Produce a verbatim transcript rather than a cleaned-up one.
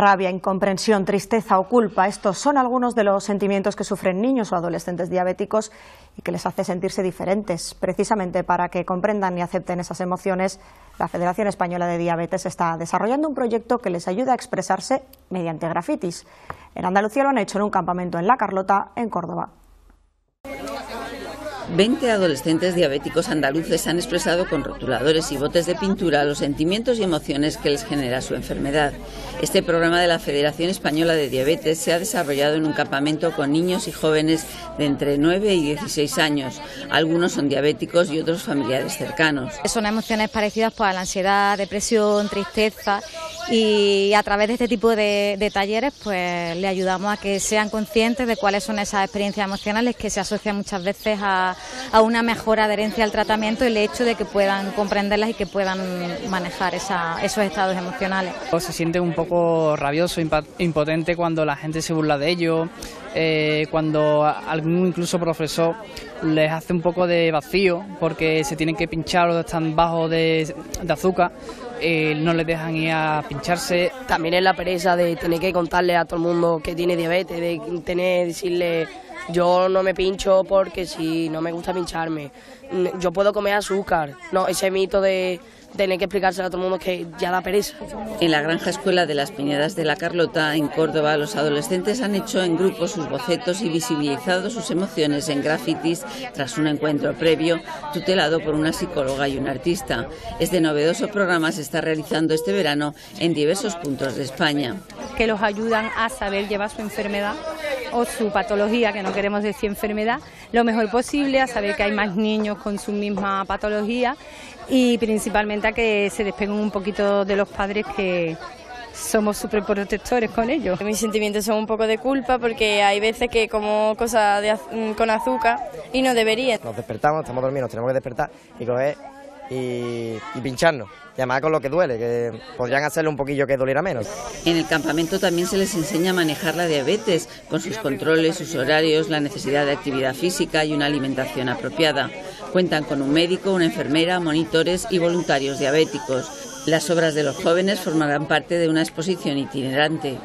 Rabia, incomprensión, tristeza o culpa, estos son algunos de los sentimientos que sufren niños o adolescentes diabéticos y que les hace sentirse diferentes. Precisamente para que comprendan y acepten esas emociones, la Federación Española de Diabetes está desarrollando un proyecto que les ayuda a expresarse mediante grafitis. En Andalucía lo han hecho en un campamento en La Carlota, en Córdoba. veinte adolescentes diabéticos andaluces han expresado con rotuladores y botes de pintura los sentimientos y emociones que les genera su enfermedad. Este programa de la Federación Española de Diabetes se ha desarrollado en un campamento con niños y jóvenes de entre nueve y dieciséis años. Algunos son diabéticos y otros familiares cercanos. Son emociones parecidas pues, a la ansiedad, depresión, tristeza, y a través de este tipo de, de talleres pues le ayudamos a que sean conscientes de cuáles son esas experiencias emocionales que se asocian muchas veces a, a una mejor adherencia al tratamiento y el hecho de que puedan comprenderlas y que puedan manejar esa, esos estados emocionales. Se siente un poco rabioso, impotente cuando la gente se burla de ellos, eh, cuando algún incluso profesor les hace un poco de vacío porque se tienen que pinchar o están bajos de, de azúcar. Eh, no les dejan ir a pincharse. También es la pereza de tener que contarle a todo el mundo que tiene diabetes, de tener decirle yo no me pincho porque si no me gusta pincharme, yo puedo comer azúcar, no, ese mito de tener que explicárselo a todo el mundo que ya da pereza. En la Granja Escuela de las Pinedas de La Carlota, en Córdoba, los adolescentes han hecho en grupo sus bocetos y visibilizado sus emociones en grafitis tras un encuentro previo tutelado por una psicóloga y un artista. Este novedoso programa se está realizando este verano en diversos puntos de España. Que los ayudan a saber llevar su enfermedad o su patología, que no queremos decir enfermedad, lo mejor posible, a saber que hay más niños con su misma patología y principalmente a que se despeguen un poquito de los padres que somos súper protectores con ellos. Mis sentimientos son un poco de culpa porque hay veces que como cosas de az con azúcar y no deberían. Nos despertamos, estamos dormidos, nos tenemos que despertar y coger y, y pincharnos. Y además con lo que duele, que podrían hacerle un poquillo que doliera menos. En el campamento también se les enseña a manejar la diabetes, con sus controles, sus horarios, la necesidad de actividad física y una alimentación apropiada. Cuentan con un médico, una enfermera, monitores y voluntarios diabéticos. Las obras de los jóvenes formarán parte de una exposición itinerante.